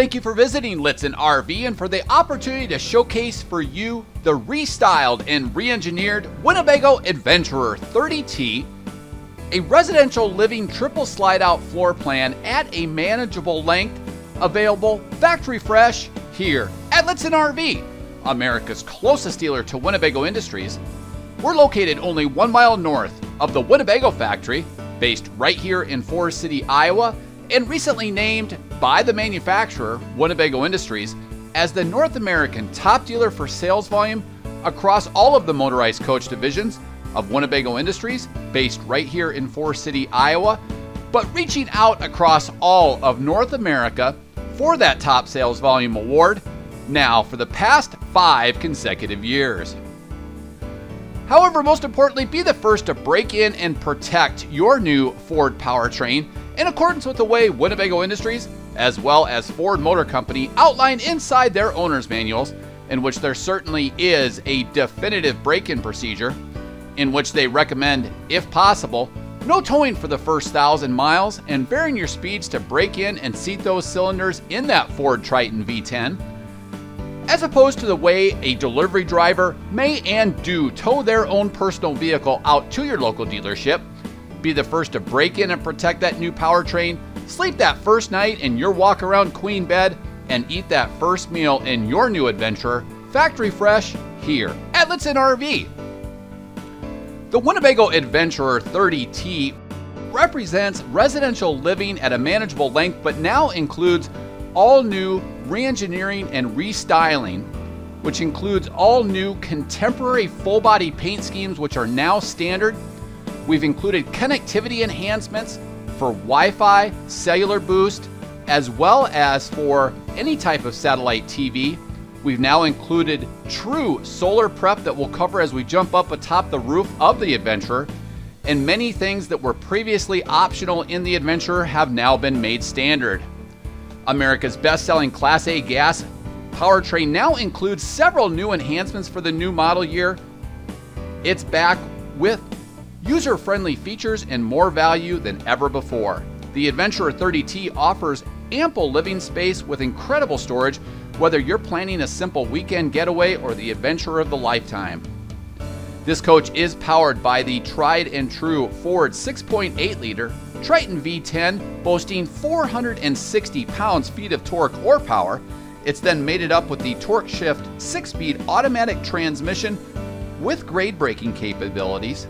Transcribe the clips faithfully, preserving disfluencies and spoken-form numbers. Thank you for visiting Lichtsinn R V and for the opportunity to showcase for you the restyled and re-engineered Winnebago Adventurer thirty T, a residential living triple slide-out floor plan at a manageable length, available factory fresh here at Lichtsinn R V, America's closest dealer to Winnebago Industries. We're located only one mile north of the Winnebago factory, based right here in Forest City, Iowa, and recently named by the manufacturer, Winnebago Industries, as the North American top dealer for sales volume across all of the motorized coach divisions of Winnebago Industries, based right here in Forest City, Iowa, but reaching out across all of North America for that top sales volume award now for the past five consecutive years. However, most importantly, be the first to break in and protect your new Ford powertrain in accordance with the way Winnebago Industries, as well as Ford Motor Company, outlined inside their owner's manuals, in which there certainly is a definitive break-in procedure, in which they recommend, if possible, no towing for the first thousand miles and varying your speeds to break in and seat those cylinders in that Ford Triton V ten, as opposed to the way a delivery driver may and do tow their own personal vehicle out to your local dealership. Be the first to break in and protect that new powertrain, sleep that first night in your walk-around queen bed, and eat that first meal in your new Adventurer, factory fresh, here at Lichtsinn R V. The Winnebago Adventurer thirty T represents residential living at a manageable length, but now includes all new re-engineering and restyling, which includes all new contemporary full-body paint schemes, which are now standard. We've included connectivity enhancements for Wi-Fi, cellular boost, as well as for any type of satellite T V. We've now included true solar prep that will cover as we jump up atop the roof of the Adventurer, and many things that were previously optional in the Adventurer have now been made standard. America's best-selling Class A gas powertrain now includes several new enhancements for the new model year. It's back with user-friendly features and more value than ever before. The Adventurer thirty T offers ample living space with incredible storage, whether you're planning a simple weekend getaway or the adventure of the lifetime. This coach is powered by the tried and true Ford six point eight liter Triton V ten, boasting four hundred sixty pounds-feet of torque or power. It's then mated up with the TorqShift six-speed automatic transmission with grade braking capabilities.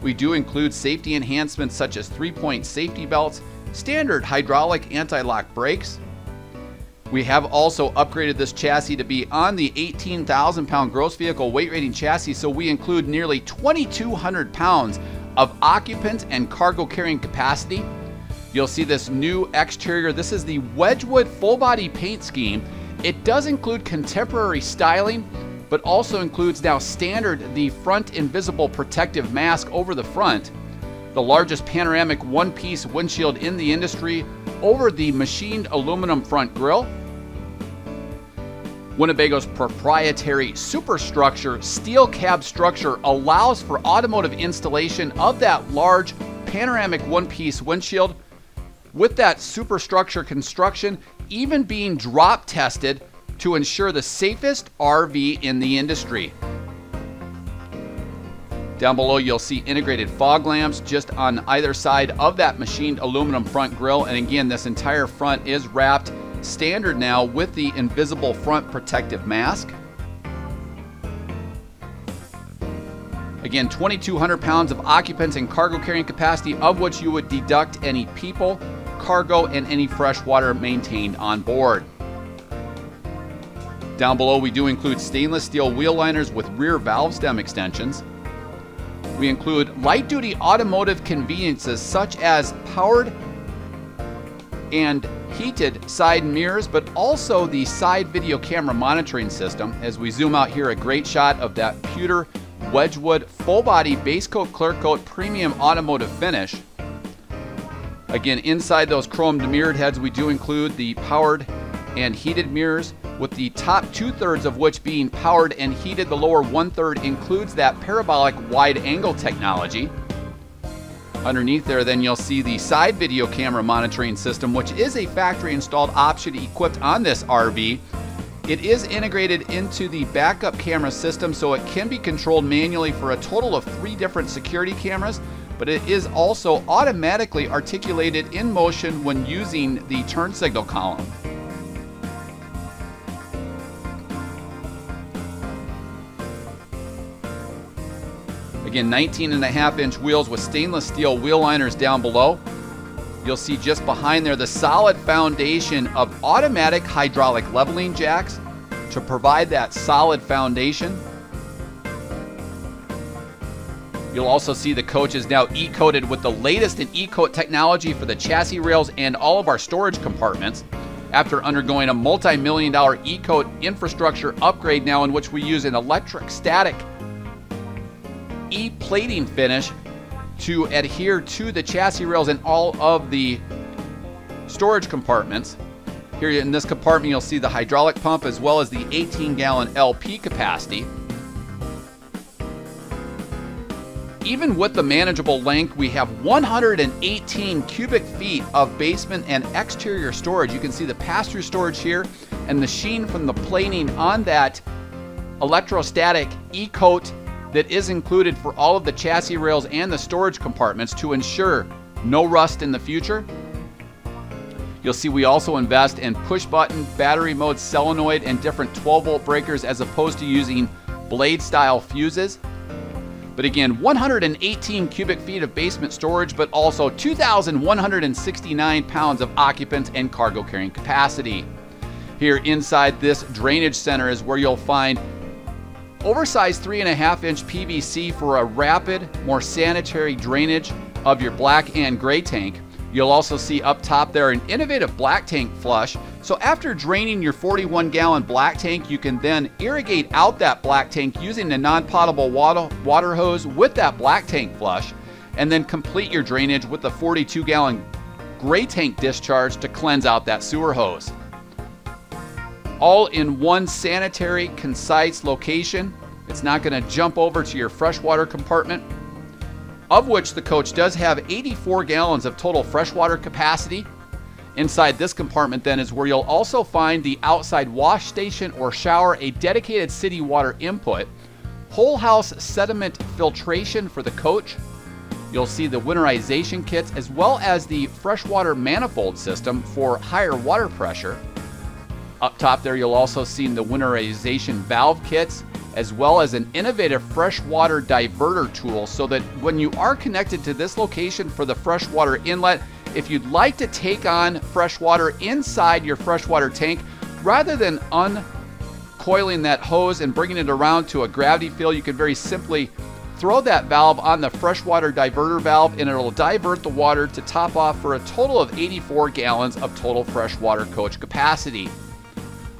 We do include safety enhancements such as three-point safety belts, standard hydraulic anti-lock brakes. We have also upgraded this chassis to be on the eighteen thousand pound gross vehicle weight rating chassis, so we include nearly twenty-two hundred pounds of occupant and cargo carrying capacity. You'll see this new exterior. This is the Wedgwood full body paint scheme. It does include contemporary styling, but also includes now standard the front invisible protective mask over the front, the largest panoramic one-piece windshield in the industry over the machined aluminum front grille, Winnebago's proprietary superstructure steel cab structure allows for automotive installation of that large panoramic one-piece windshield, with that superstructure construction even being drop tested to ensure the safest R V in the industry. Down below, you'll see integrated fog lamps just on either side of that machined aluminum front grille. And again, this entire front is wrapped standard now with the invisible front protective mask. Again, twenty-two hundred pounds of occupants and cargo carrying capacity, of which you would deduct any people, cargo, and any fresh water maintained on board. Down below, we do include stainless steel wheel liners with rear valve stem extensions. We include light-duty automotive conveniences such as powered and heated side mirrors, but also the side video camera monitoring system. As we zoom out here, a great shot of that pewter Wedgwood full-body base coat, clear coat, premium automotive finish. Again, inside those chromed mirrored heads, we do include the powered and heated mirrors, with the top two-thirds of which being powered and heated. The lower one-third includes that parabolic wide-angle technology. Underneath there, then you'll see the side video camera monitoring system, which is a factory installed option equipped on this R V. It is integrated into the backup camera system, so it can be controlled manually for a total of three different security cameras, but it is also automatically articulated in motion when using the turn signal column. Again, nineteen and a half inch wheels with stainless steel wheel liners down below. You'll see just behind there the solid foundation of automatic hydraulic leveling jacks to provide that solid foundation. You'll also see the coach is now E-coated with the latest in E-coat technology for the chassis rails and all of our storage compartments. After undergoing a multi-million dollar E-coat infrastructure upgrade now, in which we use an electric static E-plating finish to adhere to the chassis rails and all of the storage compartments. Here in this compartment you'll see the hydraulic pump as well as the eighteen gallon L P capacity. Even with the manageable length, we have one hundred eighteen cubic feet of basement and exterior storage. You can see the pass-through storage here and the sheen from the plating on that electrostatic E-coat that is included for all of the chassis rails and the storage compartments to ensure no rust in the future. You'll see we also invest in push button, battery mode, solenoid, and different twelve volt breakers as opposed to using blade style fuses. But again, one hundred eighteen cubic feet of basement storage, but also two thousand one hundred sixty-nine pounds of occupants and cargo carrying capacity. Here inside this drainage center is where you'll find oversized three and a half inch P V C for a rapid, more sanitary drainage of your black and gray tank. You'll also see up top there an innovative black tank flush. So after draining your forty-one gallon black tank, you can then irrigate out that black tank using the non-potable water, water hose with that black tank flush, and then complete your drainage with the forty-two gallon gray tank discharge to cleanse out that sewer hose. All in one sanitary, concise location. It's not going to jump over to your freshwater compartment, of which the coach does have eighty-four gallons of total freshwater capacity. Inside this compartment then is where you'll also find the outside wash station or shower, a dedicated city water input, whole house sediment filtration for the coach. You'll see the winterization kits as well as the freshwater manifold system for higher water pressure. Up top there, you'll also see the winterization valve kits, as well as an innovative freshwater diverter tool, so that when you are connected to this location for the freshwater inlet, if you'd like to take on freshwater inside your freshwater tank, rather than uncoiling that hose and bringing it around to a gravity fill, you can very simply throw that valve on the freshwater diverter valve and it'll divert the water to top off for a total of eighty-four gallons of total freshwater coach capacity.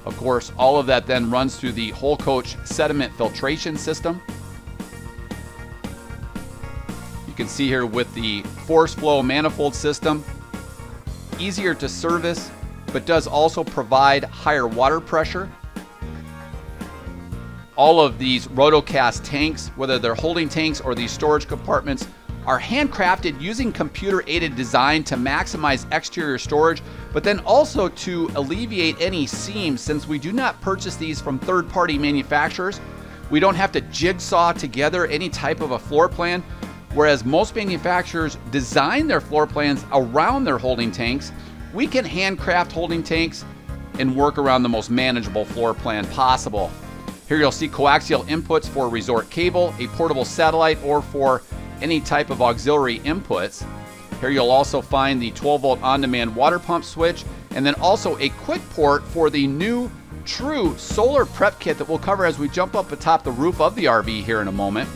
Of course, all of that then runs through the whole coach sediment filtration system. You can see here with the force flow manifold system, easier to service, but does also provide higher water pressure. All of these rotocast tanks, whether they're holding tanks or these storage compartments, are handcrafted using computer-aided design to maximize exterior storage, but then also to alleviate any seams. Since we do not purchase these from third-party manufacturers, we don't have to jigsaw together any type of a floor plan, whereas most manufacturers design their floor plans around their holding tanks. We can handcraft holding tanks and work around the most manageable floor plan possible. Here you'll see coaxial inputs for resort cable, a portable satellite, or for any type of auxiliary inputs. Here you'll also find the twelve volt on-demand water pump switch, and then also a quick port for the new True solar prep kit that we'll cover as we jump up atop the roof of the R V here in a moment.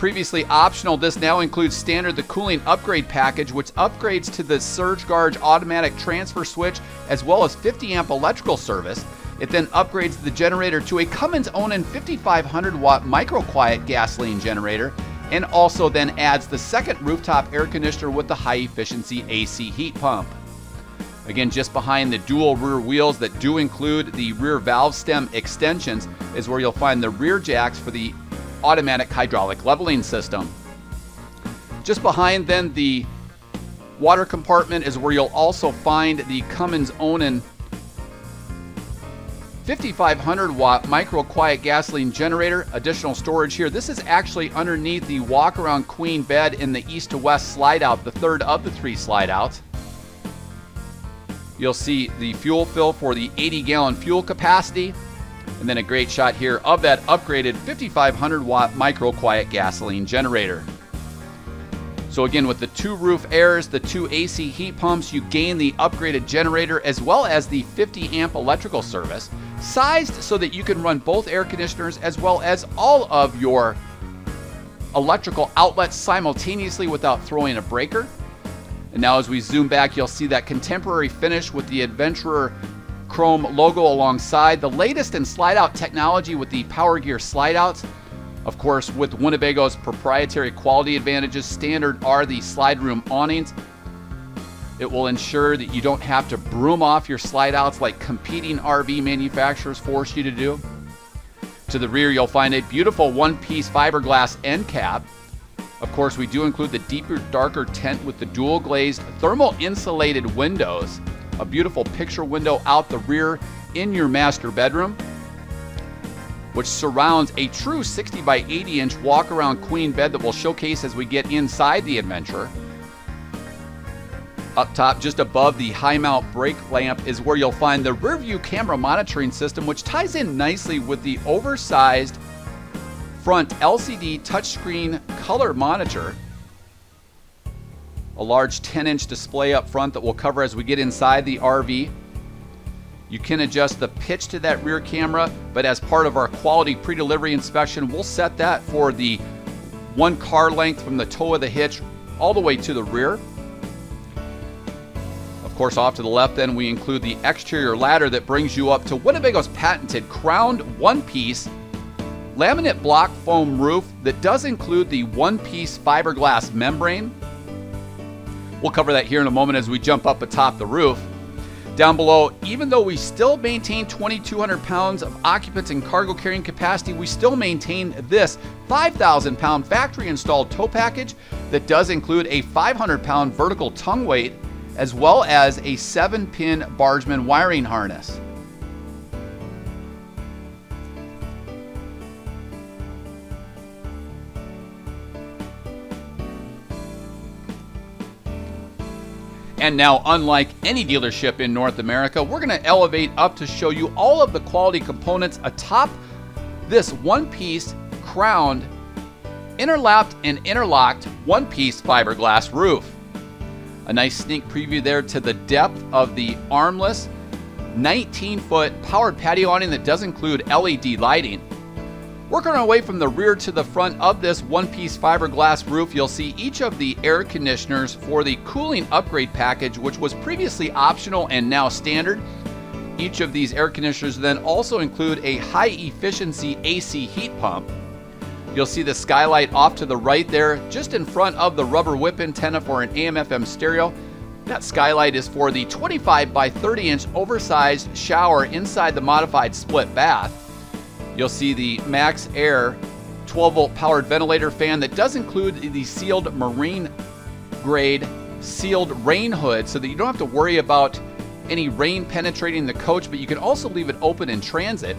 Previously optional, this now includes standard the cooling upgrade package, which upgrades to the surge guard automatic transfer switch as well as fifty amp electrical service. It then upgrades the generator to a Cummins Onan fifty-five hundred watt micro quiet gasoline generator, and also then adds the second rooftop air conditioner with the high efficiency A C heat pump. Again, just behind the dual rear wheels that do include the rear valve stem extensions is where you'll find the rear jacks for the automatic hydraulic leveling system. Just behind then the water compartment is where you'll also find the Cummins Onan fifty-five hundred watt micro quiet gasoline generator, additional storage here. This is actually underneath the walk around queen bed in the east to west slide out, the third of the three slide outs. You'll see the fuel fill for the eighty gallon fuel capacity. And then a great shot here of that upgraded fifty-five hundred watt micro quiet gasoline generator. So again, with the two roof airs, the two A C heat pumps, you gain the upgraded generator as well as the fifty amp electrical service, sized so that you can run both air conditioners as well as all of your electrical outlets simultaneously without throwing a breaker. And now as we zoom back, you'll see that contemporary finish with the Adventurer chrome logo alongside, the latest in slide out technology with the Power Gear slide outs. Of course, with Winnebago's proprietary quality advantages, standard are the slide room awnings. It will ensure that you don't have to broom off your slide outs like competing R V manufacturers force you to do. To the rear, you'll find a beautiful one-piece fiberglass end cap. Of course, we do include the deeper, darker tint with the dual glazed thermal insulated windows. A beautiful picture window out the rear in your master bedroom, which surrounds a true sixty by eighty inch walk around queen bed that we'll showcase as we get inside the Adventurer. Up top, just above the high mount brake lamp, is where you'll find the rear view camera monitoring system, which ties in nicely with the oversized front L C D touchscreen color monitor. A large ten inch display up front that we'll cover as we get inside the R V. You can adjust the pitch to that rear camera, but as part of our quality pre-delivery inspection, we'll set that for the one car length from the toe of the hitch all the way to the rear. Of course, off to the left then we include the exterior ladder that brings you up to Winnebago's patented crowned one-piece laminate block foam roof that does include the one-piece fiberglass membrane. We'll cover that here in a moment as we jump up atop the roof. Down below, even though we still maintain twenty-two hundred pounds of occupants and cargo carrying capacity, we still maintain this five thousand pound factory installed tow package that does include a five hundred pound vertical tongue weight as well as a seven pin bargeman wiring harness. And now, unlike any dealership in North America, we're gonna elevate up to show you all of the quality components atop this one-piece crowned, interlapped and interlocked one-piece fiberglass roof. A nice sneak preview there to the depth of the armless nineteen foot powered patio awning that does include L E D lighting. Working our way from the rear to the front of this one-piece fiberglass roof, you'll see each of the air conditioners for the cooling upgrade package, which was previously optional and now standard. Each of these air conditioners then also include a high-efficiency A C heat pump. You'll see the skylight off to the right there, just in front of the rubber whip antenna for an A M F M stereo. That skylight is for the twenty-five by thirty inch oversized shower inside the modified split bath. You'll see the Max Air twelve volt powered ventilator fan that does include the sealed marine grade sealed rain hood so that you don't have to worry about any rain penetrating the coach, but you can also leave it open in transit.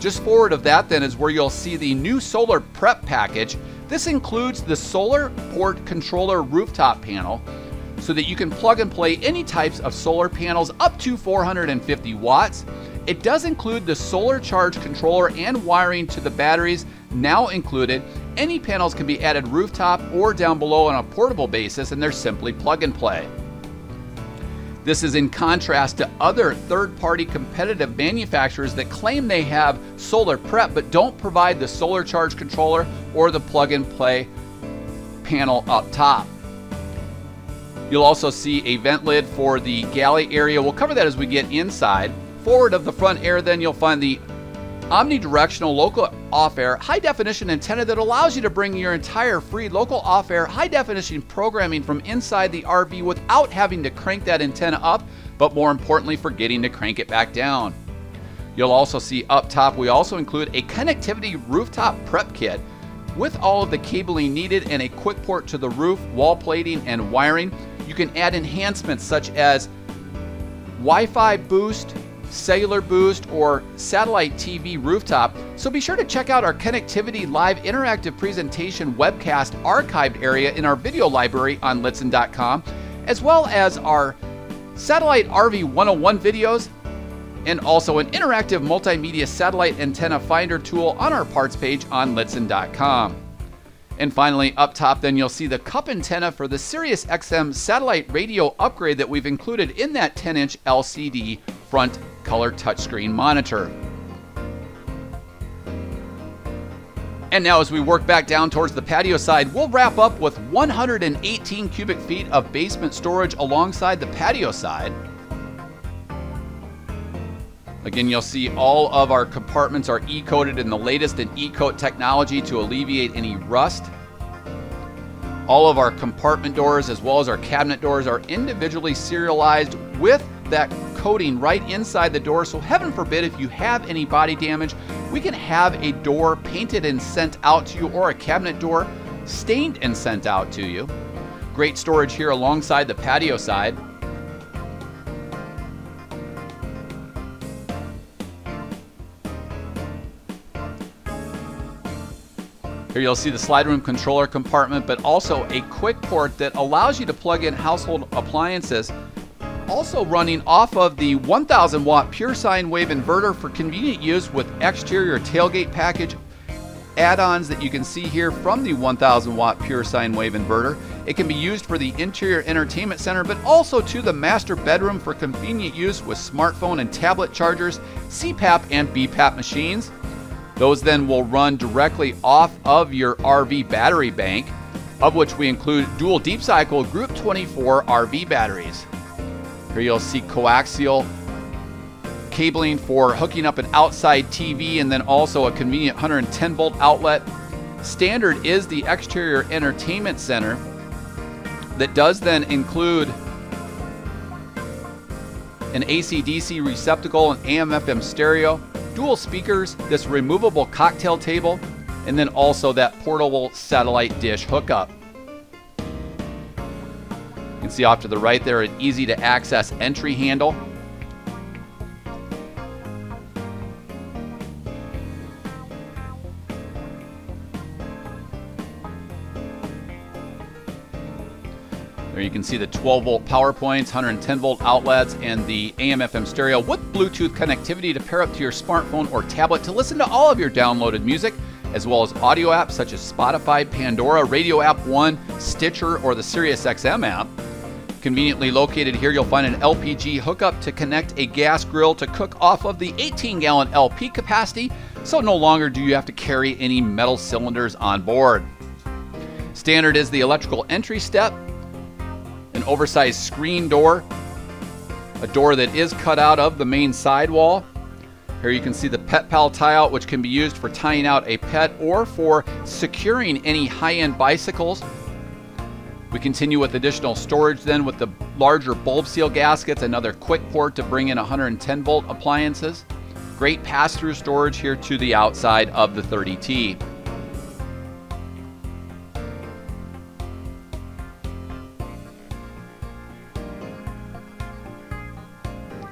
Just forward of that then is where you'll see the new solar prep package. This includes the solar port controller rooftop panel so that you can plug and play any types of solar panels up to four hundred fifty watts. It does include the solar charge controller and wiring to the batteries now included. Any panels can be added rooftop or down below on a portable basis, and they're simply plug and play. This is in contrast to other third-party competitive manufacturers that claim they have solar prep but don't provide the solar charge controller or the plug and play panel up top. You'll also see a vent lid for the galley area. We'll cover that as we get inside. Forward of the front air then you'll find the omnidirectional local off-air high-definition antenna that allows you to bring your entire free local off-air high-definition programming from inside the R V without having to crank that antenna up, but more importantly forgetting to crank it back down. You'll also see up top we also include a connectivity rooftop prep kit With all of the cabling needed and a quick port to the roof, wall plating, and wiring, you can add enhancements such as Wi-Fi boost, cellular boost, or satellite T V rooftop. So be sure to check out our Connectivity Live interactive presentation webcast archived area in our video library on Lichtsinn dot com, as well as our Satellite R V one oh one videos, and also an interactive multimedia satellite antenna finder tool on our parts page on Lichtsinn dot com. And finally, up top, then you'll see the cup antenna for the Sirius X M satellite radio upgrade that we've included in that ten inch L C D front color touchscreen monitor. And now as we work back down towards the patio side, we'll wrap up with one hundred eighteen cubic feet of basement storage alongside the patio side. Again, you'll see all of our compartments are E-coated in the latest in E-coat technology to alleviate any rust. All of our compartment doors as well as our cabinet doors are individually serialized with that coating right inside the door, so heaven forbid if you have any body damage, we can have a door painted and sent out to you, or a cabinet door stained and sent out to you. Great storage here alongside the patio side. Here you'll see the slide room controller compartment, but also a quick port that allows you to plug in household appliances. Also running off of the one thousand watt pure sine wave inverter for convenient use with exterior tailgate package add-ons that you can see here from the one thousand watt pure sine wave inverter. It can be used for the interior entertainment center, but also to the master bedroom for convenient use with smartphone and tablet chargers, C PAP and B PAP machines. Those then will run directly off of your R V battery bank, of which we include dual deep cycle group twenty-four R V batteries. Here you'll see coaxial cabling for hooking up an outside T V and then also a convenient one hundred ten volt outlet. Standard is the exterior entertainment center that does then include an A C D C receptacle, an A M F M stereo, dual speakers, this removable cocktail table, and then also that portable satellite dish hookup. You can see off to the right there an easy to access entry handle. There you can see the twelve volt power points, one hundred ten volt outlets, and the A M F M stereo with Bluetooth connectivity to pair up to your smartphone or tablet to listen to all of your downloaded music, as well as audio apps such as Spotify, Pandora, Radio App one, Stitcher, or the Sirius X M app. Conveniently located here, you'll find an L P G hookup to connect a gas grill to cook off of the eighteen gallon L P capacity, so no longer do you have to carry any metal cylinders on board. Standard is the electrical entry step, an oversized screen door, a door that is cut out of the main sidewall. Here you can see the Pet Pal tie out, which can be used for tying out a pet or for securing any high-end bicycles. We continue with additional storage then with the larger bulb seal gaskets, another quick port to bring in one hundred ten volt appliances. Great pass-through storage here to the outside of the thirty T.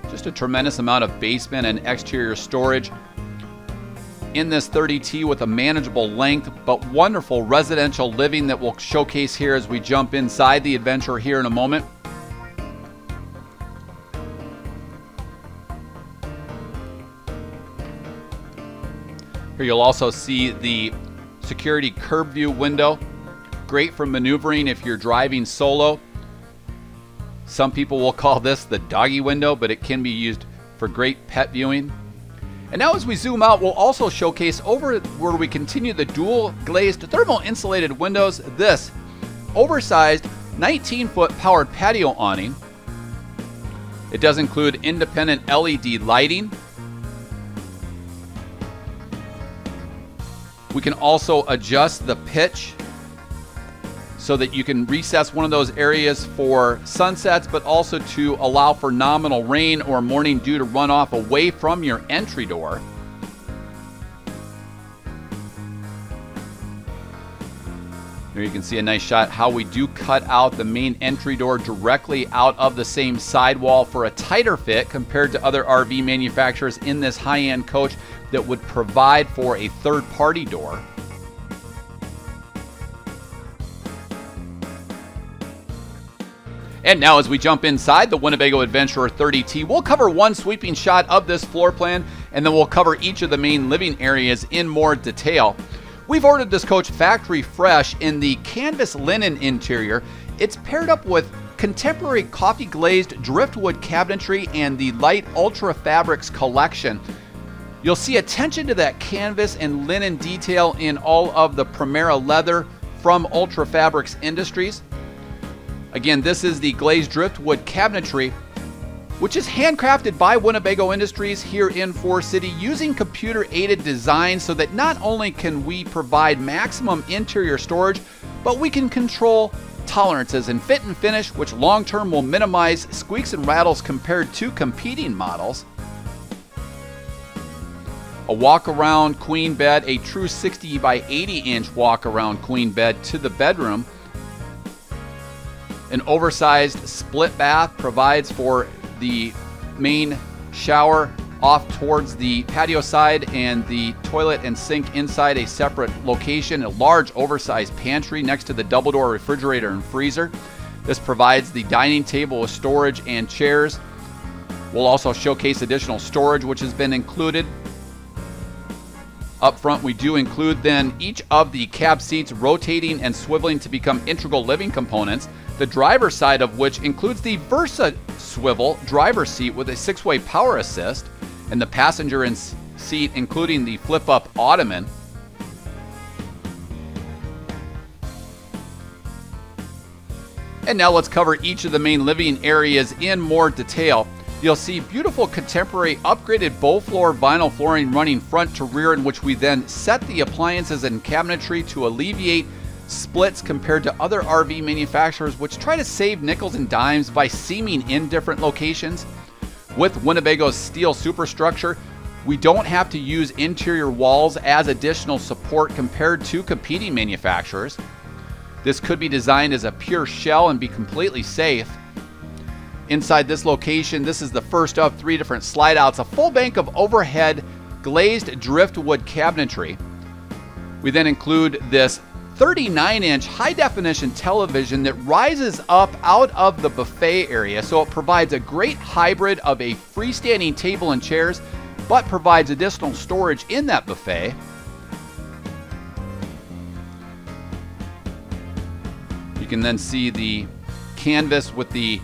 Just a tremendous amount of basement and exterior storage in this thirty T with a manageable length, but wonderful residential living that we'll showcase here as we jump inside the Adventurer here in a moment. Here you'll also see the security curb view window. Great for maneuvering if you're driving solo. Some people will call this the doggy window, but it can be used for great pet viewing. And now as we zoom out, we'll also showcase over where we continue the dual glazed thermal insulated windows, this oversized nineteen foot powered patio awning. It does include independent L E D lighting. We can also adjust the pitch so that you can recess one of those areas for sunsets, but also to allow for nominal rain or morning dew to run off away from your entry door. There you can see a nice shot how we do cut out the main entry door directly out of the same sidewall for a tighter fit compared to other R V manufacturers in this high-end coach that would provide for a third-party door. And now as we jump inside the Winnebago Adventurer thirty T, we'll cover one sweeping shot of this floor plan, and then we'll cover each of the main living areas in more detail. We've ordered this coach factory fresh in the canvas linen interior. It's paired up with contemporary coffee glazed driftwood cabinetry and the light Ultra Fabrics collection. You'll see attention to that canvas and linen detail in all of the Primera leather from Ultra Fabrics Industries. Again, this is the glazed driftwood cabinetry, which is handcrafted by Winnebago Industries here in Forest City using computer-aided design so that not only can we provide maximum interior storage, but we can control tolerances and fit and finish, which long-term will minimize squeaks and rattles compared to competing models. A walk-around queen bed, a true sixty by eighty inch walk-around queen bed to the bedroom. An oversized split bath provides for the main shower off towards the patio side and the toilet and sink inside a separate location. A large oversized pantry next to the double door refrigerator and freezer. This provides the dining table with storage and chairs. We'll also showcase additional storage which has been included. Up front, we do include then each of the cab seats rotating and swiveling to become integral living components, the driver's side of which includes the Versa Swivel driver's seat with a six-way power assist, and the passenger in seat including the flip-up ottoman. And now let's cover each of the main living areas in more detail. You'll see beautiful contemporary upgraded bow floor vinyl flooring running front to rear, in which we then set the appliances and cabinetry to alleviate splits compared to other R V manufacturers, which try to save nickels and dimes by seaming in different locations. With Winnebago's steel superstructure, we don't have to use interior walls as additional support compared to competing manufacturers. This could be designed as a pure shell and be completely safe. Inside this location, this is the first of three different slide outs, a full bank of overhead glazed driftwood cabinetry. We then include this thirty-nine inch high definition television that rises up out of the buffet area, so it provides a great hybrid of a freestanding table and chairs, but provides additional storage in that buffet. You can then see the canvas with the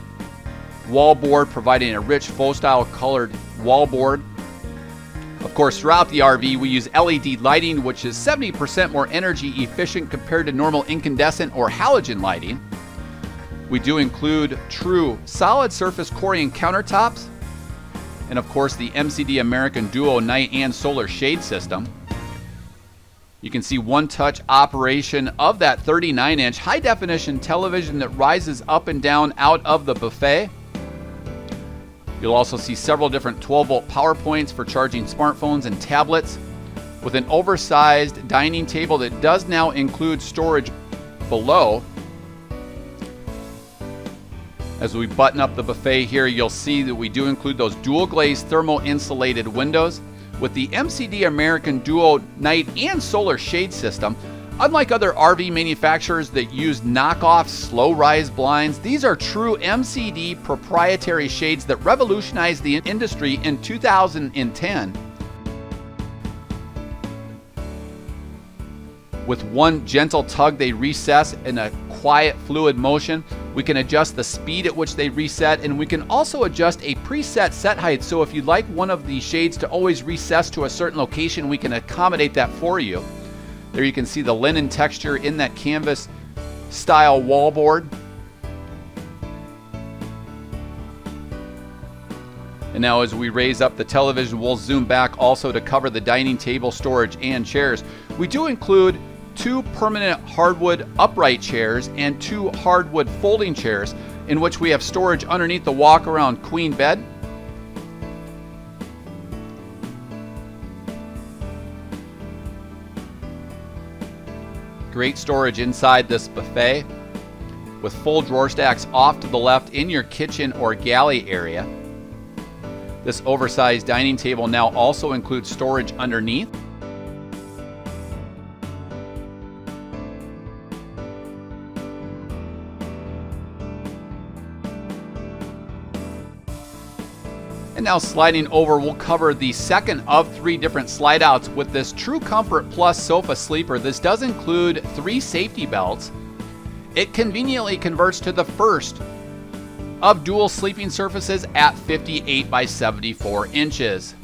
wallboard, providing a rich faux-style colored wallboard. Of course, throughout the R V, we use L E D lighting, which is seventy percent more energy efficient compared to normal incandescent or halogen lighting. We do include true solid surface Corian countertops, and of course the M C D American Duo Night and Solar Shade System. You can see one-touch operation of that thirty-nine inch high-definition television that rises up and down out of the buffet. You'll also see several different twelve volt power points for charging smartphones and tablets, with an oversized dining table that does now include storage below. As we button up the buffet here, you'll see that we do include those dual glazed thermal insulated windows with the M C D American Duo Night and Solar Shade System. Unlike other R V manufacturers that use knockoff slow-rise blinds, these are true M C D proprietary shades that revolutionized the industry in two thousand ten. With one gentle tug, they recess in a quiet, fluid motion. We can adjust the speed at which they reset, and we can also adjust a preset set height. So if you'd like one of the shades to always recess to a certain location, we can accommodate that for you. There you can see the linen texture in that canvas style wallboard. And now as we raise up the television, we'll zoom back also to cover the dining table, storage, and chairs. We do include two permanent hardwood upright chairs and two hardwood folding chairs, in which we have storage underneath the walk-around queen bed. great storage inside this buffet with full drawer stacks off to the left in your kitchen or galley area. This oversized dining table now also includes storage underneath. And now sliding over, we'll cover the second of three different slide outs with this True Comfort Plus sofa sleeper. This does include three safety belts. It conveniently converts to the first of dual sleeping surfaces at fifty-eight by seventy-four inches.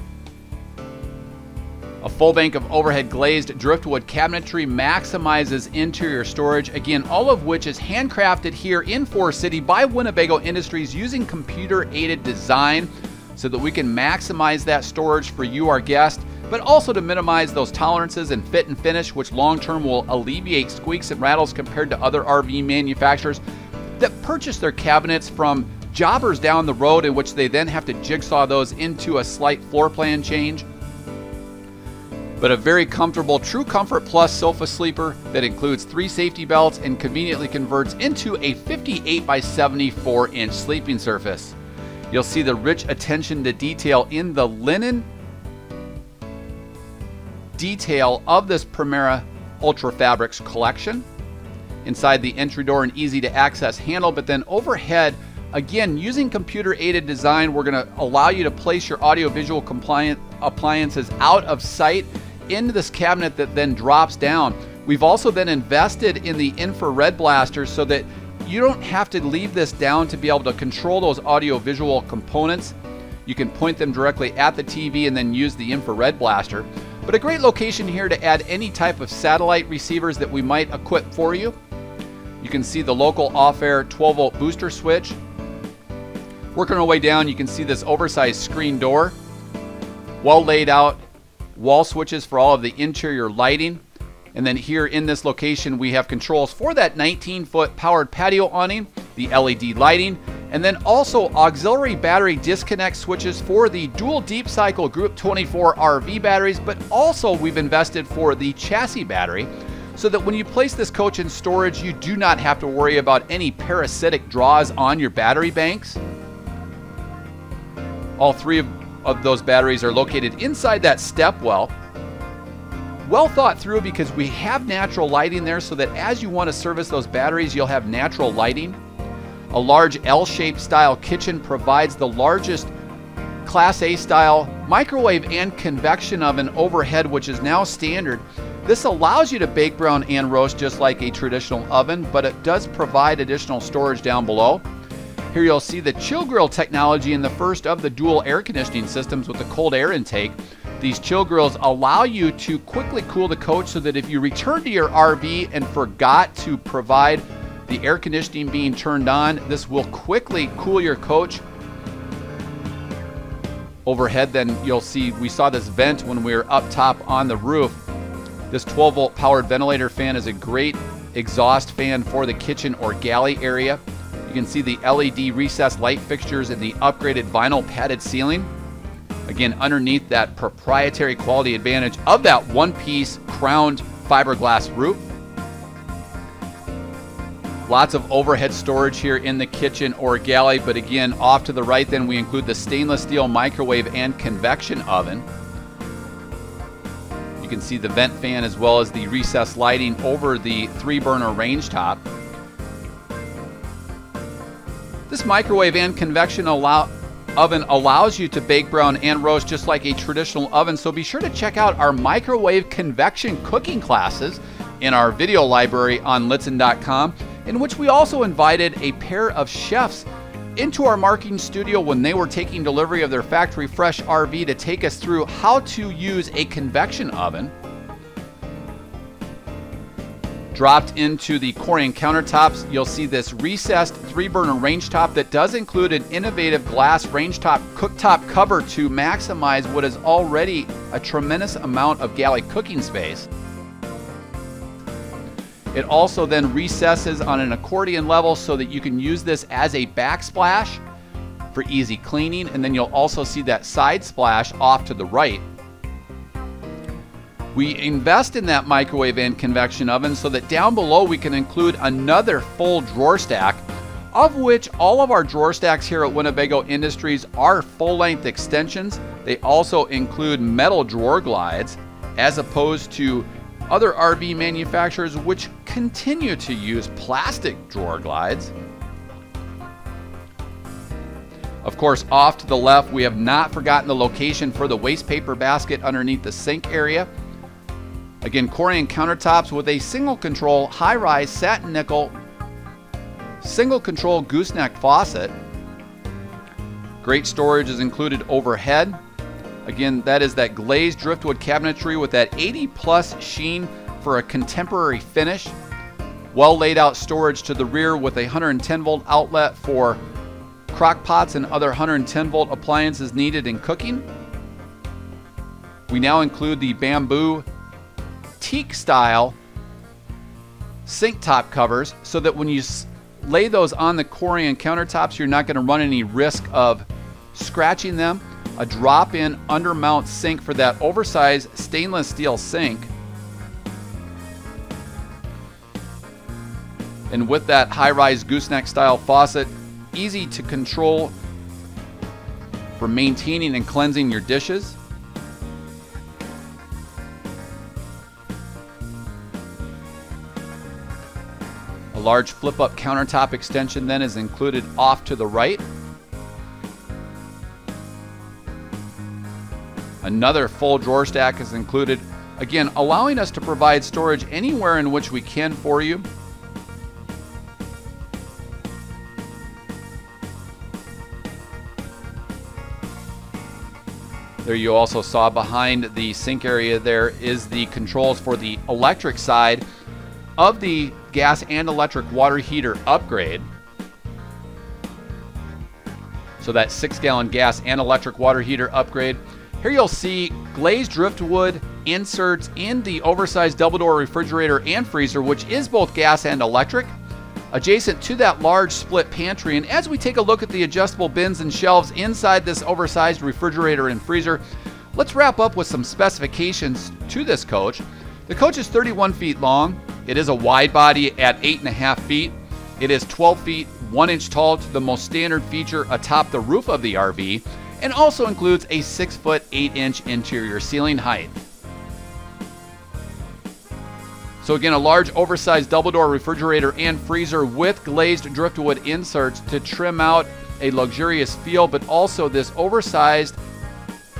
A full bank of overhead glazed driftwood cabinetry maximizes interior storage, again, all of which is handcrafted here in Forest City by Winnebago Industries using computer-aided design, so that we can maximize that storage for you, our guest, but also to minimize those tolerances and fit and finish, which long-term will alleviate squeaks and rattles compared to other R V manufacturers that purchase their cabinets from jobbers down the road, in which they then have to jigsaw those into a slight floor plan change. But a very comfortable True Comfort Plus sofa sleeper that includes three safety belts and conveniently converts into a fifty-eight by seventy-four inch sleeping surface. You'll see the rich attention to detail in the linen detail of this Primera Ultra Fabrics collection. Inside the entry door, an easy to access handle, but then overhead, again, using computer aided design, we're gonna allow you to place your audio visual compliant appliances out of sight into this cabinet that then drops down. We've also then invested in the infrared blaster so that you don't have to leave this down to be able to control those audio-visual components. You can point them directly at the T V and then use the infrared blaster. But a great location here to add any type of satellite receivers that we might equip for you. You can see the local off-air twelve volt booster switch. Working our way down, you can see this oversized screen door. Well laid out wall switches for all of the interior lighting. And then here in this location, we have controls for that nineteen foot powered patio awning, the L E D lighting, and then also auxiliary battery disconnect switches for the dual deep cycle group twenty-four R V batteries, but also we've invested for the chassis battery so that when you place this coach in storage, you do not have to worry about any parasitic draws on your battery banks. All three of, of those batteries are located inside that step well. Well thought through, because we have natural lighting there so that as you want to service those batteries, you'll have natural lighting. A large L-shaped style kitchen provides the largest Class A style microwave and convection oven overhead, which is now standard. This allows you to bake, brown, and roast just like a traditional oven, but it does provide additional storage down below. Here you'll see the ChillGrill technology in the first of the dual air conditioning systems with the cold air intake. These ChillGrills allow you to quickly cool the coach so that if you return to your R V and forgot to provide the air conditioning being turned on, this will quickly cool your coach. Overhead then you'll see, we saw this vent when we were up top on the roof. This twelve volt powered ventilator fan is a great exhaust fan for the kitchen or galley area. You can see the L E D recessed light fixtures and the upgraded vinyl padded ceiling. Again, underneath that proprietary quality advantage of that one-piece crowned fiberglass roof. Lots of overhead storage here in the kitchen or galley, but again, off to the right then we include the stainless steel microwave and convection oven. You can see the vent fan as well as the recessed lighting over the three-burner range top. This microwave and convection allow oven allows you to bake, brown, and roast just like a traditional oven, so be sure to check out our microwave convection cooking classes in our video library on Lichtsinn dot com, in which we also invited a pair of chefs into our marketing studio when they were taking delivery of their factory fresh R V to take us through how to use a convection oven. Dropped into the Corian countertops, you'll see this recessed three-burner range top that does include an innovative glass range top cooktop cover to maximize what is already a tremendous amount of galley cooking space. It also then recesses on an accordion level so that you can use this as a backsplash for easy cleaning, and then you'll also see that side splash off to the right. We invest in that microwave and convection oven so that down below we can include another full drawer stack, of which all of our drawer stacks here at Winnebago Industries are full-length extensions. They also include metal drawer glides, as opposed to other R V manufacturers which continue to use plastic drawer glides. Of course, off to the left, we have not forgotten the location for the waste paper basket underneath the sink area. Again, Corian countertops with a single control high-rise satin nickel, single control gooseneck faucet. Great storage is included overhead. Again, that is that glazed driftwood cabinetry with that eighty plus sheen for a contemporary finish. Well laid out storage to the rear with a one hundred ten volt outlet for crock pots and other one hundred ten volt appliances needed in cooking. We now include the bamboo teak style sink top covers so that when you lay those on the Corian countertops, you're not going to run any risk of scratching them. A drop-in undermount sink for that oversized stainless steel sink. And with that high-rise gooseneck style faucet, easy to control for maintaining and cleansing your dishes. A large flip-up countertop extension then is included off to the right. Another full drawer stack is included, again allowing us to provide storage anywhere in which we can for you. There you also saw behind the sink area there is the controls for the electric side of the gas and electric water heater upgrade. So that six gallon gas and electric water heater upgrade. Here you'll see glazed driftwood inserts in the oversized double door refrigerator and freezer, which is both gas and electric, adjacent to that large split pantry. And as we take a look at the adjustable bins and shelves inside this oversized refrigerator and freezer, let's wrap up with some specifications to this coach. The coach is thirty-one feet long. It is a wide body at eight and a half feet. It is twelve feet, one inch tall to the most standard feature atop the roof of the R V, and also includes a six foot eight inch interior ceiling height. So again, a large oversized double door refrigerator and freezer with glazed driftwood inserts to trim out a luxurious feel, but also this oversized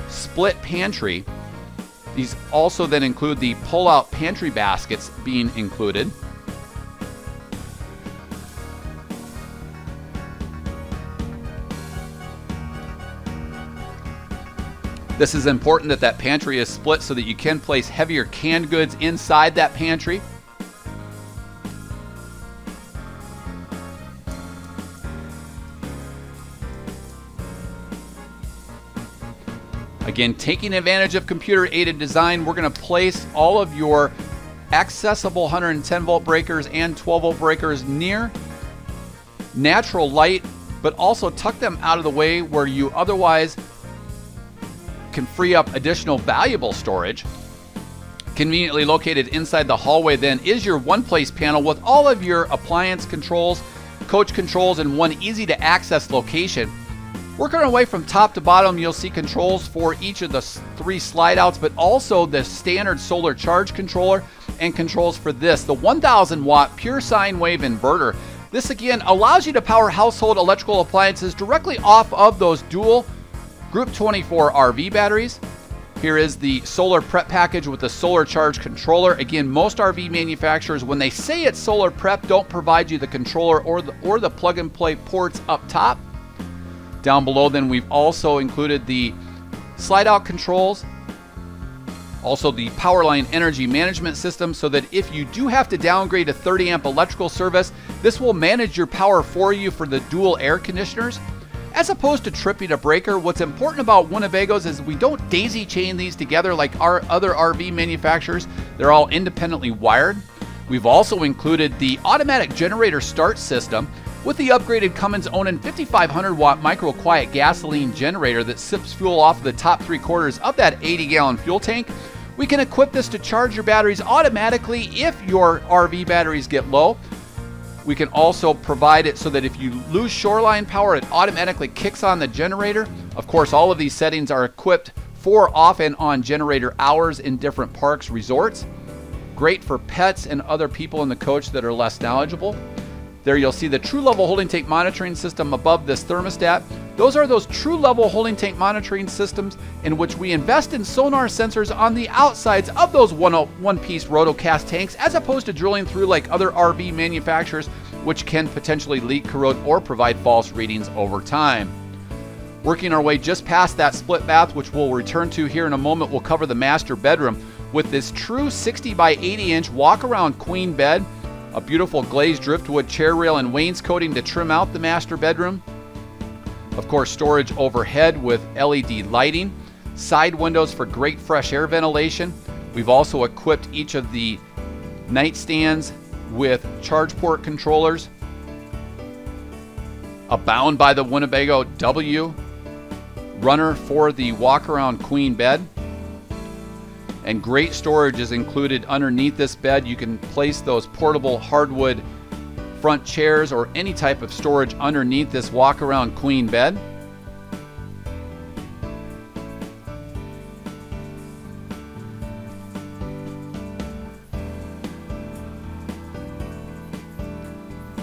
split pantry. These also then include the pull-out pantry baskets being included. This is important that that pantry is split so that you can place heavier canned goods inside that pantry. Again, taking advantage of computer-aided design, we're going to place all of your accessible one hundred ten volt breakers and twelve volt breakers near natural light, but also tuck them out of the way where you otherwise can free up additional valuable storage. Conveniently located inside the hallway then is your one place panel with all of your appliance controls, coach controls, and one easy to access location. Working our way from top to bottom, you'll see controls for each of the three slide outs, but also the standard solar charge controller and controls for this, the one thousand watt pure sine wave inverter. This again allows you to power household electrical appliances directly off of those dual Group twenty-four R V batteries. Here is the solar prep package with the solar charge controller. Again, most R V manufacturers, when they say it's solar prep, don't provide you the controller or the, or the plug and play ports up top. Down below then we've also included the slide out controls, also the Powerline energy management system so that if you do have to downgrade to thirty amp electrical service, this will manage your power for you for the dual air conditioners. As opposed to tripping a breaker, what's important about Winnebago's is we don't daisy chain these together like our other R V manufacturers. They're all independently wired. We've also included the automatic generator start system with the upgraded Cummins Onan fifty-five hundred watt micro quiet gasoline generator that sips fuel off the top three quarters of that eighty gallon fuel tank We can equip this to charge your batteries automatically if your R V batteries get low. We can also provide it so that if you lose shoreline power, it automatically kicks on the generator. Of course, all of these settings are equipped for off and on generator hours in different parks, resorts. Great for pets and other people in the coach that are less knowledgeable. There you'll see the true level holding tank monitoring system above this thermostat. Those are those true level holding tank monitoring systems in which we invest in sonar sensors on the outsides of those one-piece rotocast tanks, as opposed to drilling through like other R V manufacturers, which can potentially leak, corrode, or provide false readings over time. Working our way just past that split bath, which we'll return to here in a moment, we'll cover the master bedroom with this true sixty by eighty inch walk-around queen bed, a beautiful glazed driftwood chair rail and wainscoting to trim out the master bedroom. Of course, storage overhead with L E D lighting, side windows for great fresh air ventilation. We've also equipped each of the nightstands with charge port controllers, a bound by the Winnebago W, runner for the walk-around queen bed, and great storage is included underneath this bed. You can place those portable hardwood front chairs or any type of storage underneath this walk-around queen bed.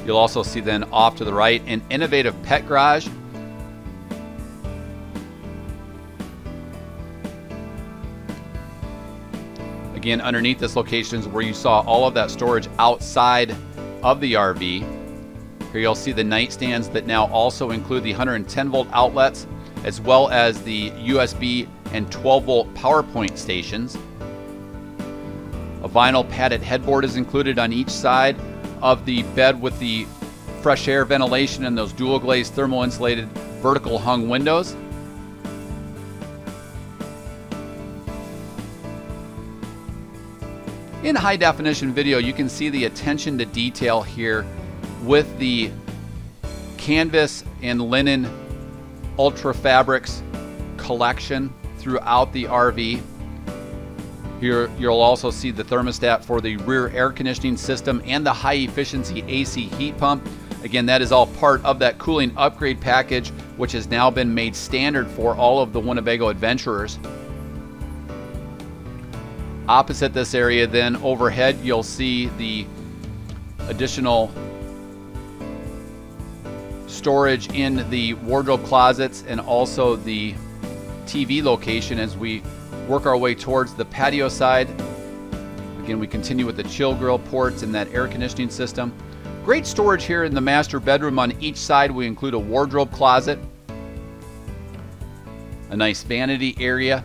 You'll also see then off to the right an innovative pet garage. Again, underneath this location is where you saw all of that storage outside of the R V. Here you'll see the nightstands that now also include the one hundred ten volt outlets, as well as the U S B and twelve volt power point stations. A vinyl padded headboard is included on each side of the bed with the fresh air ventilation and those dual glazed thermal insulated vertical hung windows. In high definition video, you can see the attention to detail here with the canvas and linen Ultra Fabrics collection throughout the R V. Here you'll also see the thermostat for the rear air conditioning system and the high efficiency A C heat pump. Again, that is all part of that cooling upgrade package, which has now been made standard for all of the Winnebago Adventurers. Opposite this area then, overhead, you'll see the additional storage in the wardrobe closets and also the T V location as we work our way towards the patio side. Again, we continue with the ChillGrill ports and that air conditioning system. Great storage here in the master bedroom. On each side, we include a wardrobe closet, a nice vanity area,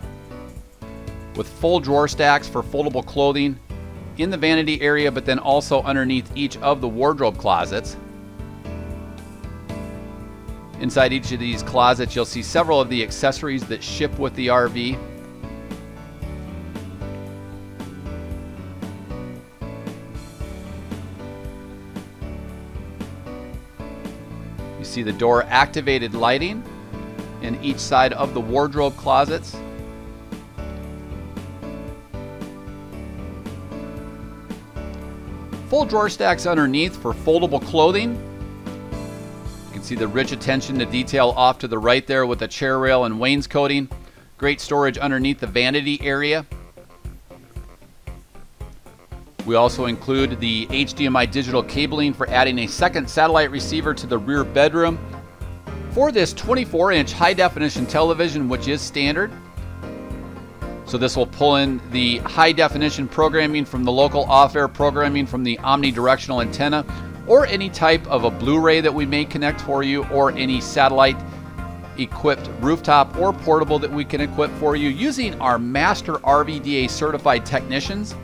with full drawer stacks for foldable clothing in the vanity area, but then also underneath each of the wardrobe closets. Inside each of these closets, you'll see several of the accessories that ship with the R V. You see the door activated lighting in each side of the wardrobe closets. Full drawer stacks underneath for foldable clothing. You can see the rich attention to detail off to the right there with the chair rail and wainscoting. Great storage underneath the vanity area. We also include the H D M I digital cabling for adding a second satellite receiver to the rear bedroom for this twenty-four inch high definition television, which is standard. So this will pull in the high definition programming from the local off-air programming from the omnidirectional antenna, or any type of a Blu-ray that we may connect for you, or any satellite equipped rooftop or portable that we can equip for you using our master R V D A certified technicians.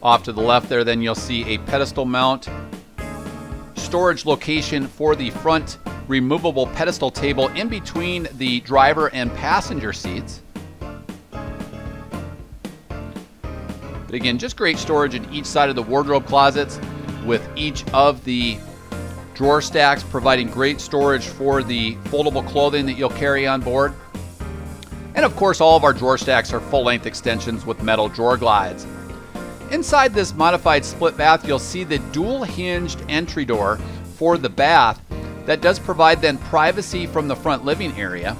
Off to the left there, then you'll see a pedestal mount storage location for the front removable pedestal table in between the driver and passenger seats. But again, just great storage in each side of the wardrobe closets, with each of the drawer stacks providing great storage for the foldable clothing that you'll carry on board. And of course, all of our drawer stacks are full-length extensions with metal drawer glides. Inside this modified split bath, you'll see the dual hinged entry door for the bath that does provide then privacy from the front living area.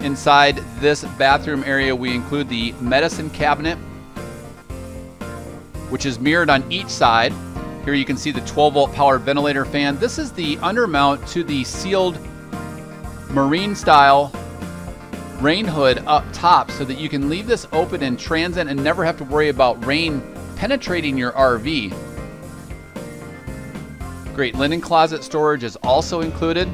Inside this bathroom area, we include the medicine cabinet, which is mirrored on each side. Here you can see the twelve volt powered ventilator fan. This is the undermount to the sealed marine style rain hood up top, so that you can leave this open in transit and never have to worry about rain penetrating your R V. Great linen closet storage is also included.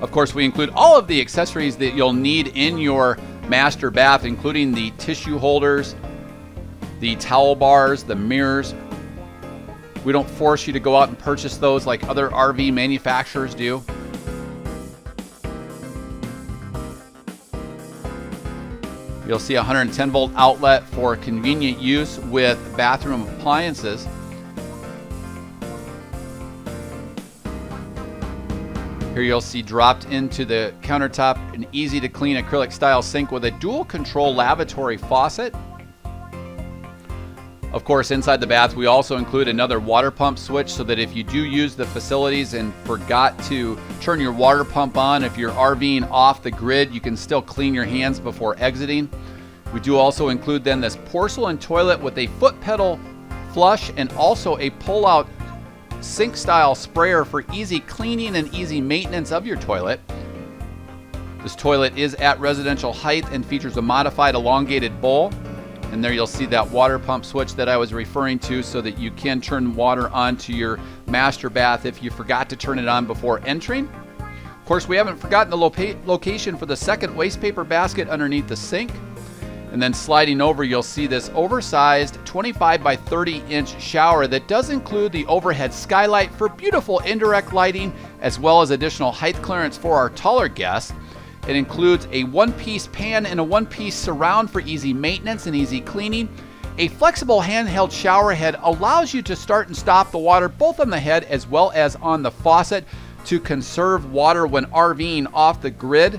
Of course, we include all of the accessories that you'll need in your master bath, including the tissue holders, the towel bars, the mirrors. We don't force you to go out and purchase those like other R V manufacturers do. You'll see a one hundred ten volt outlet for convenient use with bathroom appliances. Here you'll see dropped into the countertop an easy to clean acrylic style sink with a dual control lavatory faucet. Of course, inside the bath, we also include another water pump switch, so that if you do use the facilities and forgot to turn your water pump on, if you're RVing off the grid, you can still clean your hands before exiting. We do also include then this porcelain toilet with a foot pedal flush and also a pull-out sink style sprayer for easy cleaning and easy maintenance of your toilet. This toilet is at residential height and features a modified elongated bowl. And there you'll see that water pump switch that I was referring to, so that you can turn water on to your master bath if you forgot to turn it on before entering. Of course, we haven't forgotten the loca- location for the second waste paper basket underneath the sink. And then sliding over, you'll see this oversized twenty-five by thirty inch shower that does include the overhead skylight for beautiful indirect lighting, as well as additional height clearance for our taller guests. It includes a one-piece pan and a one-piece surround for easy maintenance and easy cleaning. A flexible handheld shower head allows you to start and stop the water both on the head as well as on the faucet to conserve water when RVing off the grid.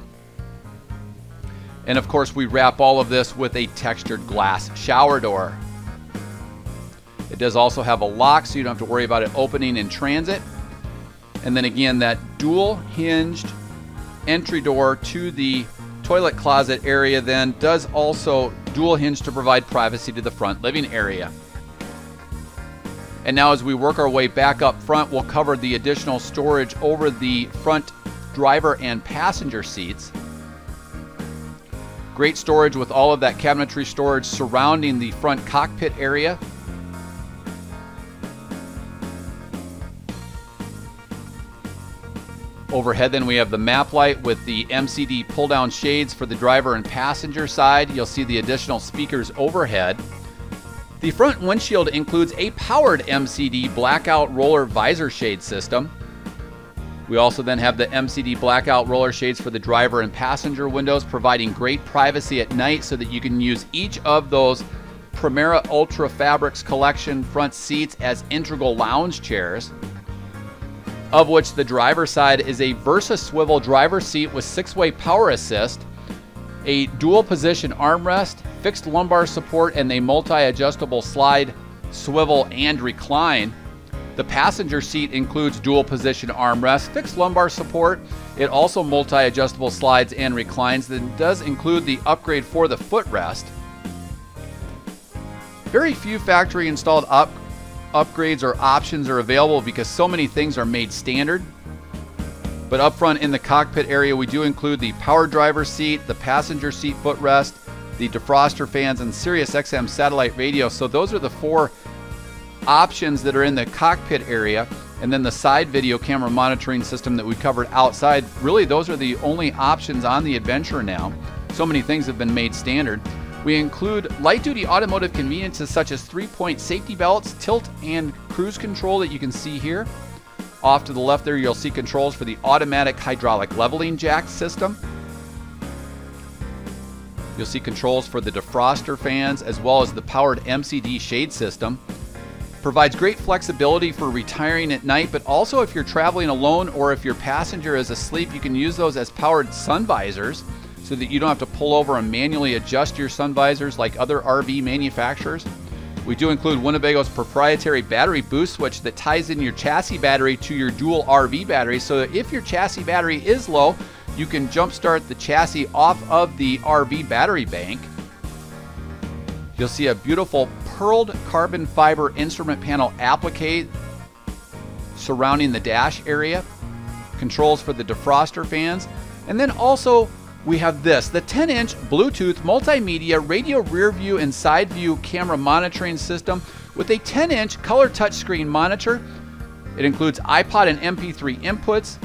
And of course, we wrap all of this with a textured glass shower door. It does also have a lock, so you don't have to worry about it opening in transit. And then again, that dual hinged entry door to the toilet closet area then does also dual hinge to provide privacy to the front living area. And now, as we work our way back up front, we'll cover the additional storage over the front driver and passenger seats. Great storage with all of that cabinetry storage surrounding the front cockpit area. Overhead then we have the map light with the M C D pull down shades for the driver and passenger side. You'll see the additional speakers overhead. The front windshield includes a powered M C D blackout roller visor shade system. We also then have the M C D blackout roller shades for the driver and passenger windows, providing great privacy at night, so that you can use each of those Primera Ultra Fabrics collection front seats as integral lounge chairs, of which the driver's side is a Versa Swivel driver seat with six-way power assist, a dual position armrest, fixed lumbar support, and a multi-adjustable slide, swivel, and recline. The passenger seat includes dual position armrest, fixed lumbar support. It also multi-adjustable slides and reclines, then does include the upgrade for the footrest. Very few factory installed up upgrades or options are available because so many things are made standard. But up front in the cockpit area, we do include the power driver seat, the passenger seat footrest, the defroster fans, and Sirius X M satellite radio. So those are the four options that are in the cockpit area, and then the side video camera monitoring system that we covered outside. Really, those are the only options on the Adventurer now. So many things have been made standard. We include light-duty automotive conveniences such as three-point safety belts, tilt and cruise control that you can see here. Off to the left there, you'll see controls for the automatic hydraulic leveling jack system. You'll see controls for the defroster fans as well as the powered M C D shade system. Provides great flexibility for retiring at night, but also if you're traveling alone or if your passenger is asleep, you can use those as powered sun visors so that you don't have to pull over and manually adjust your sun visors like other R V manufacturers. We do include Winnebago's proprietary battery boost switch that ties in your chassis battery to your dual R V battery, so that if your chassis battery is low, you can jumpstart the chassis off of the R V battery bank. You'll see a beautiful pearled carbon fiber instrument panel applique surrounding the dash area, controls for the defroster fans, and then also we have this, the ten inch Bluetooth multimedia radio rear view and side view camera monitoring system with a ten inch color touchscreen monitor. It includes iPod and M P three inputs,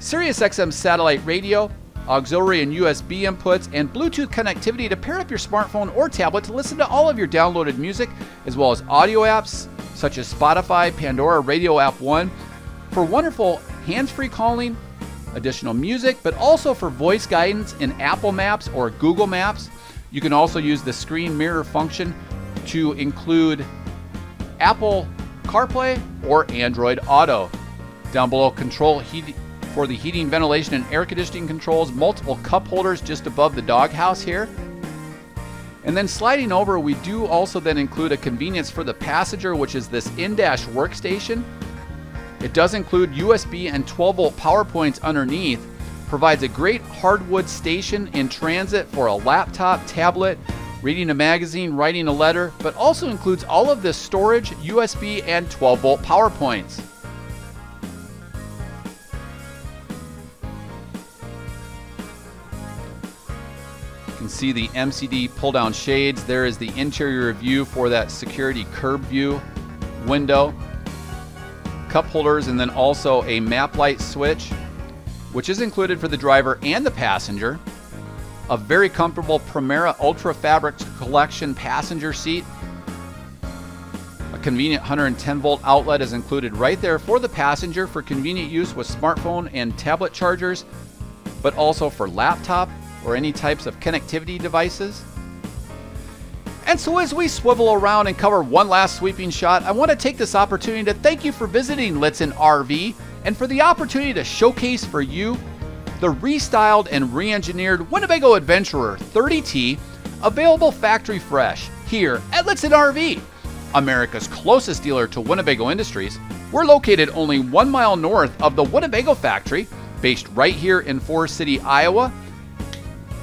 Sirius X M satellite radio, auxiliary and U S B inputs, and Bluetooth connectivity to pair up your smartphone or tablet to listen to all of your downloaded music, as well as audio apps such as Spotify, Pandora, Radio App one, for wonderful hands-free calling, additional music, but also for voice guidance in Apple Maps or Google Maps. You can also use the screen mirror function to include Apple CarPlay or Android Auto. Down below, control heat for the heating, ventilation, and air conditioning controls, multiple cup holders just above the doghouse here. And then sliding over, we do also then include a convenience for the passenger, which is this in-dash workstation. It does include U S B and twelve volt power points underneath, provides a great hardwood station in transit for a laptop, tablet, reading a magazine, writing a letter, but also includes all of this storage, U S B, and twelve volt power points. See the M C D pull down shades. There is the interior view for that security curb view window, cup holders, and then also a map light switch, which is included for the driver and the passenger. A very comfortable Primera Ultra Fabrics collection passenger seat. A convenient one hundred ten volt outlet is included right there for the passenger for convenient use with smartphone and tablet chargers, but also for laptop or any types of connectivity devices. And so as we swivel around and cover one last sweeping shot, I want to take this opportunity to thank you for visiting Lichtsinn R V and for the opportunity to showcase for you the restyled and re-engineered Winnebago Adventurer thirty T, available factory fresh here at Lichtsinn R V, America's closest dealer to Winnebago Industries. We're located only one mile north of the Winnebago factory, based right here in Forest City, Iowa,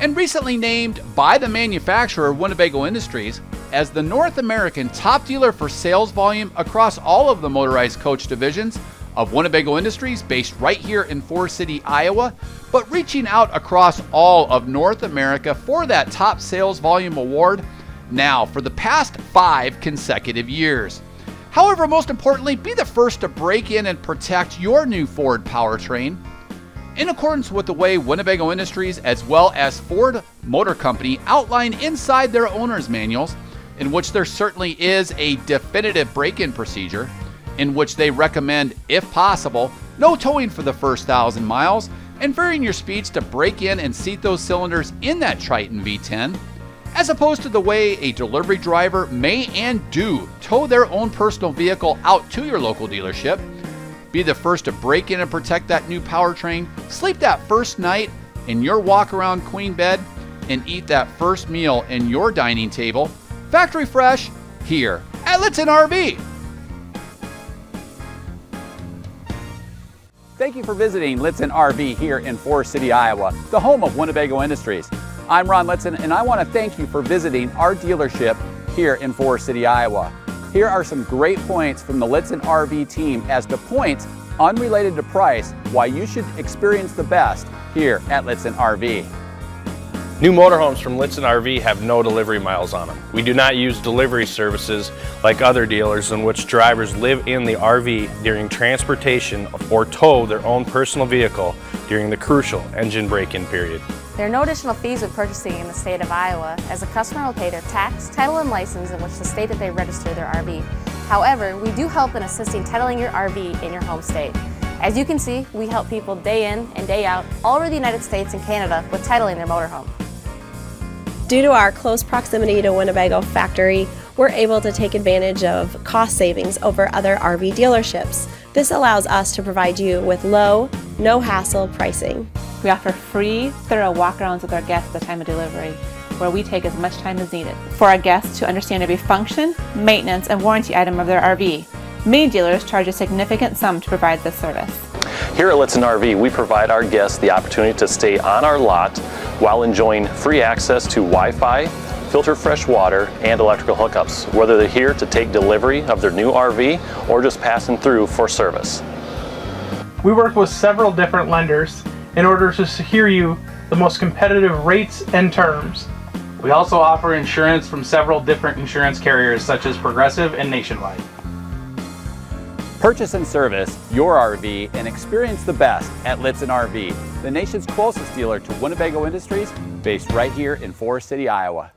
and recently named by the manufacturer Winnebago Industries as the North American top dealer for sales volume across all of the motorized coach divisions of Winnebago Industries, based right here in Forest City, Iowa, but reaching out across all of North America for that top sales volume award now for the past five consecutive years. However, most importantly, be the first to break in and protect your new Ford powertrain. In accordance with the way Winnebago Industries as well as Ford Motor Company outline inside their owner's manuals, in which there certainly is a definitive break-in procedure, in which they recommend, if possible, no towing for the first thousand miles and varying your speeds to break in and seat those cylinders in that Triton V ten, as opposed to the way a delivery driver may and do tow their own personal vehicle out to your local dealership. Be the first to break in and protect that new powertrain, sleep that first night in your walk-around queen bed, and eat that first meal in your dining table, factory fresh, here at Lichtsinn R V. Thank you for visiting Lichtsinn R V here in Forest City, Iowa, the home of Winnebago Industries. I'm Ron Lichtsinn, and I want to thank you for visiting our dealership here in Forest City, Iowa. Here are some great points from the Lichtsinn R V team as to points unrelated to price why you should experience the best here at Lichtsinn R V. New motorhomes from Lichtsinn R V have no delivery miles on them. We do not use delivery services like other dealers in which drivers live in the R V during transportation or tow their own personal vehicle during the crucial engine break-in period. There are no additional fees with purchasing in the state of Iowa, as a customer will pay their tax, title, and license in which the state that they register their R V. However, we do help in assisting titling your R V in your home state. As you can see, we help people day in and day out all over the United States and Canada with titling their motorhome. Due to our close proximity to Winnebago factory, we're able to take advantage of cost savings over other R V dealerships. This allows us to provide you with low, no hassle pricing. We offer free, thorough walkarounds with our guests at the time of delivery, where we take as much time as needed for our guests to understand every function, maintenance, and warranty item of their R V. Many dealers charge a significant sum to provide this service. Here at Lichtsinn R V, we provide our guests the opportunity to stay on our lot while enjoying free access to Wi-Fi, filter fresh water, and electrical hookups, whether they're here to take delivery of their new R V or just passing through for service. We work with several different lenders in order to secure you the most competitive rates and terms. We also offer insurance from several different insurance carriers such as Progressive and Nationwide. Purchase and service your R V and experience the best at Lichtsinn R V, the nation's closest dealer to Winnebago Industries, based right here in Forest City, Iowa.